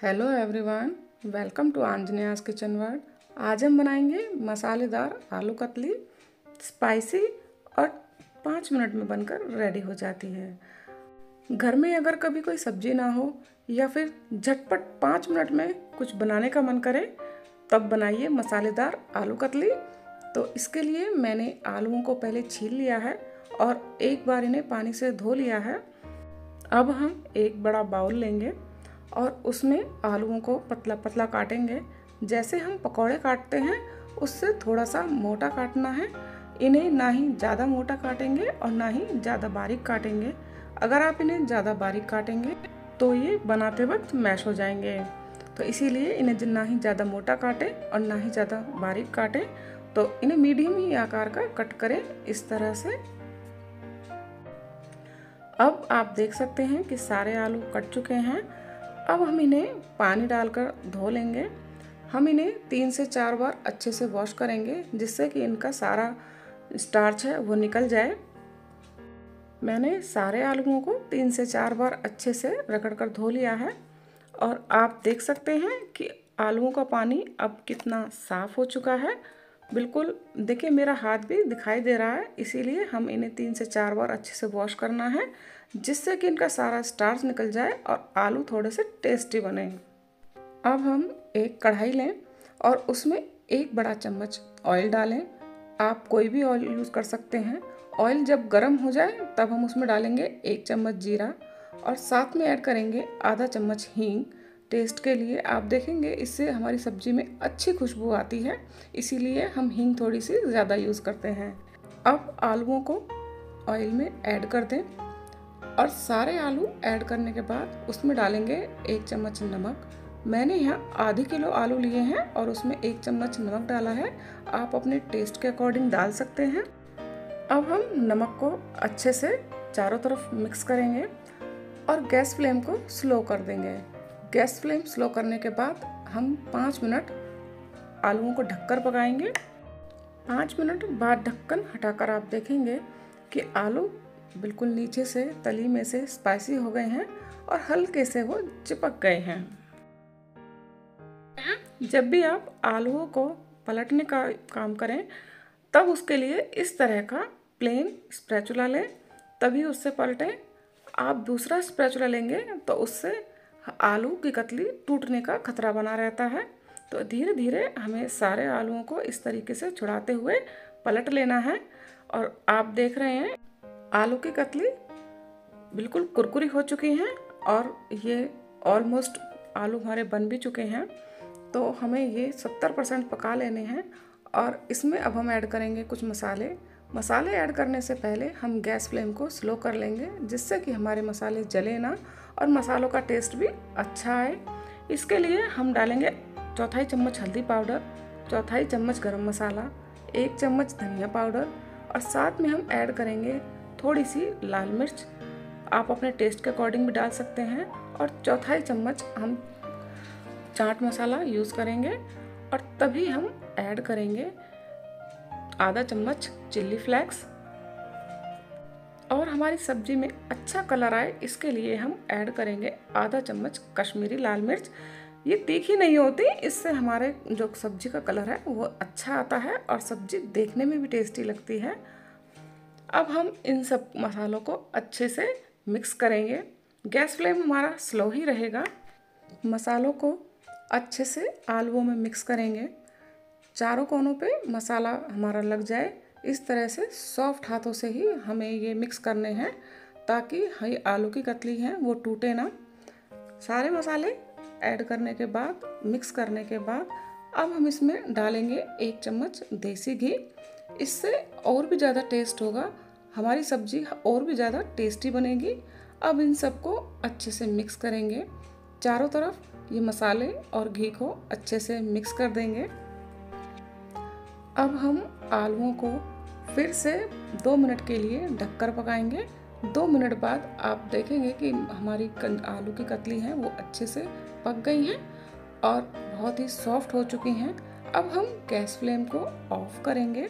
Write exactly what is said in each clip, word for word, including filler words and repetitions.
Hello everyone, welcome to Anjaneya's kitchen world. आज हम बनाएंगे मसालेदार आलू कतली, स्पाइसी और पाँच मिनट में बनकर रेडी हो जाती है। घर में अगर कभी कोई सब्जी ना हो या फिर झटपट पाँच मिनट में कुछ बनाने का मन करे, तब बनाइए मसालेदार आलू कतली। तो इसके लिए मैंने आलूओं को पहले छील लिया है और एक बार इन्हें पानी से धो लिया है। अब हम एक बड़ा बाउल लेंगे और उसमें आलूओं को पतला पतला काटेंगे। जैसे हम पकौड़े काटते हैं उससे थोड़ा सा मोटा काटना है। इन्हें ना ही ज़्यादा मोटा काटेंगे और ना ही ज़्यादा बारीक काटेंगे। अगर आप इन्हें ज़्यादा बारीक काटेंगे तो ये बनाते वक्त मैश हो जाएंगे। तो इसीलिए इन्हें ना ही ज़्यादा मोटा काटें और ना ही ज़्यादा बारीक काटें, तो इन्हें मीडियम ही आकार का कट करें इस तरह से। अब आप देख सकते हैं कि सारे आलू कट चुके हैं। अब हम इन्हें पानी डालकर धो लेंगे। हम इन्हें तीन से चार बार अच्छे से वॉश करेंगे, जिससे कि इनका सारा स्टार्च है वो निकल जाए। मैंने सारे आलूओं को तीन से चार बार अच्छे से रगड़कर धो लिया है और आप देख सकते हैं कि आलूओं का पानी अब कितना साफ़ हो चुका है। बिल्कुल देखिए, मेरा हाथ भी दिखाई दे रहा है। इसीलिए हम इन्हें तीन से चार बार अच्छे से वॉश करना है, जिससे कि इनका सारा स्टार्च निकल जाए और आलू थोड़े से टेस्टी बने। अब हम एक कढ़ाई लें और उसमें एक बड़ा चम्मच ऑयल डालें। आप कोई भी ऑयल यूज़ कर सकते हैं। ऑयल जब गर्म हो जाए तब हम उसमें डालेंगे एक चम्मच जीरा और साथ में ऐड करेंगे आधा चम्मच हींग टेस्ट के लिए। आप देखेंगे इससे हमारी सब्जी में अच्छी खुशबू आती है, इसीलिए हम हींग थोड़ी सी ज़्यादा यूज़ करते हैं। अब आलूओं को ऑयल में ऐड कर दें और सारे आलू ऐड करने के बाद उसमें डालेंगे एक चम्मच नमक। मैंने यहाँ आधे किलो आलू लिए हैं और उसमें एक चम्मच नमक डाला है। आप अपने टेस्ट के अकॉर्डिंग डाल सकते हैं। अब हम नमक को अच्छे से चारों तरफ मिक्स करेंगे और गैस फ्लेम को स्लो कर देंगे। गैस फ्लेम स्लो करने के बाद हम पाँच मिनट आलूओं को ढककर पकाएंगे। पाँच मिनट बाद ढक्कन हटाकर आप देखेंगे कि आलू बिल्कुल नीचे से तली में से स्पाइसी हो गए हैं और हल्के से वो चिपक गए हैं। जब भी आप आलूओं को पलटने का काम करें, तब उसके लिए इस तरह का प्लेन स्पैचुला लें, तभी उससे पलटें। आप दूसरा स्पैचुला लेंगे तो उससे आलू की कतली टूटने का खतरा बना रहता है। तो धीरे धीरे हमें सारे आलूओं को इस तरीके से छुड़ाते हुए पलट लेना है। और आप देख रहे हैं आलू की कतली बिल्कुल कुरकुरी हो चुकी हैं और ये ऑलमोस्ट आलू हमारे बन भी चुके हैं। तो हमें ये सत्तर परसेंट पका लेने हैं और इसमें अब हम ऐड करेंगे कुछ मसाले। मसाले ऐड करने से पहले हम गैस फ्लेम को स्लो कर लेंगे, जिससे कि हमारे मसाले जले ना और मसालों का टेस्ट भी अच्छा आए। इसके लिए हम डालेंगे चौथाई चम्मच हल्दी पाउडर, चौथाई चम्मच गरम मसाला, एक चम्मच धनिया पाउडर और साथ में हम ऐड करेंगे थोड़ी सी लाल मिर्च। आप अपने टेस्ट के अकॉर्डिंग भी डाल सकते हैं। और चौथाई चम्मच हम चाट मसाला यूज़ करेंगे और तभी हम ऐड करेंगे आधा चम्मच चिल्ली फ्लेक्स। और हमारी सब्जी में अच्छा कलर आए इसके लिए हम ऐड करेंगे आधा चम्मच कश्मीरी लाल मिर्च। ये तीखी नहीं होती, इससे हमारे जो सब्जी का कलर है वो अच्छा आता है और सब्जी देखने में भी टेस्टी लगती है। अब हम इन सब मसालों को अच्छे से मिक्स करेंगे। गैस फ्लेम हमारा स्लो ही रहेगा। मसालों को अच्छे से आलुओं में मिक्स करेंगे। चारों कोनों पे मसाला हमारा लग जाए, इस तरह से सॉफ्ट हाथों से ही हमें ये मिक्स करने हैं, ताकि ये आलू की कतली है वो टूटे ना। सारे मसाले ऐड करने के बाद, मिक्स करने के बाद, अब हम इसमें डालेंगे एक चम्मच देसी घी। इससे और भी ज़्यादा टेस्ट होगा, हमारी सब्जी और भी ज़्यादा टेस्टी बनेगी। अब इन सबको अच्छे से मिक्स करेंगे। चारों तरफ ये मसाले और घी को अच्छे से मिक्स कर देंगे। अब हम आलूओं को फिर से दो मिनट के लिए ढककर पकाएंगे। दो मिनट बाद आप देखेंगे कि हमारी आलू की कतली हैं वो अच्छे से पक गई हैं और बहुत ही सॉफ्ट हो चुकी हैं। अब हम गैस फ्लेम को ऑफ करेंगे।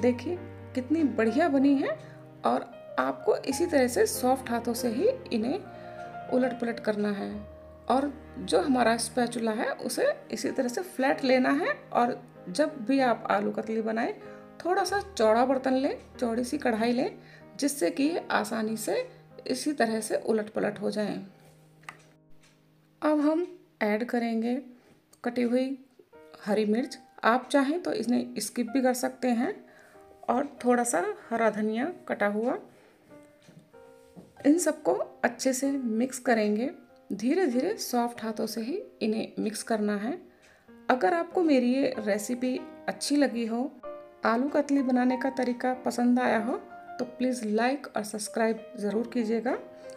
देखिए कितनी बढ़िया बनी है। और आपको इसी तरह से सॉफ्ट हाथों से ही इन्हें उलट पुलट करना है। और जो हमारा स्पैचुला है उसे इसी तरह से फ्लैट लेना है। और जब भी आप आलू कतली बनाएं थोड़ा सा चौड़ा बर्तन लें, चौड़ी सी कढ़ाई लें, जिससे कि आसानी से इसी तरह से उलट पलट हो जाएं। अब हम ऐड करेंगे कटी हुई हरी मिर्च। आप चाहें तो इसने स्किप भी कर सकते हैं, और थोड़ा सा हरा धनिया कटा हुआ। इन सबको अच्छे से मिक्स करेंगे। धीरे धीरे सॉफ्ट हाथों से ही इन्हें मिक्स करना है। अगर आपको मेरी ये रेसिपी अच्छी लगी हो, आलू कतली बनाने का तरीका पसंद आया हो, तो प्लीज़ लाइक और सब्सक्राइब ज़रूर कीजिएगा।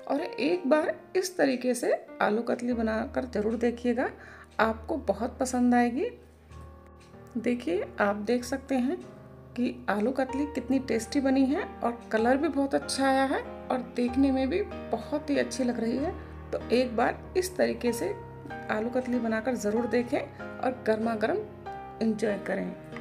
और एक बार इस तरीके से आलू कतली बनाकर ज़रूर देखिएगा, आपको बहुत पसंद आएगी। देखिए, आप देख सकते हैं कि आलू कतली कितनी टेस्टी बनी है, और कलर भी बहुत अच्छा आया है, और देखने में भी बहुत ही अच्छी लग रही है। तो एक बार इस तरीके से आलू कतली बनाकर ज़रूर देखें और गर्मा गर्म एंजॉय करें।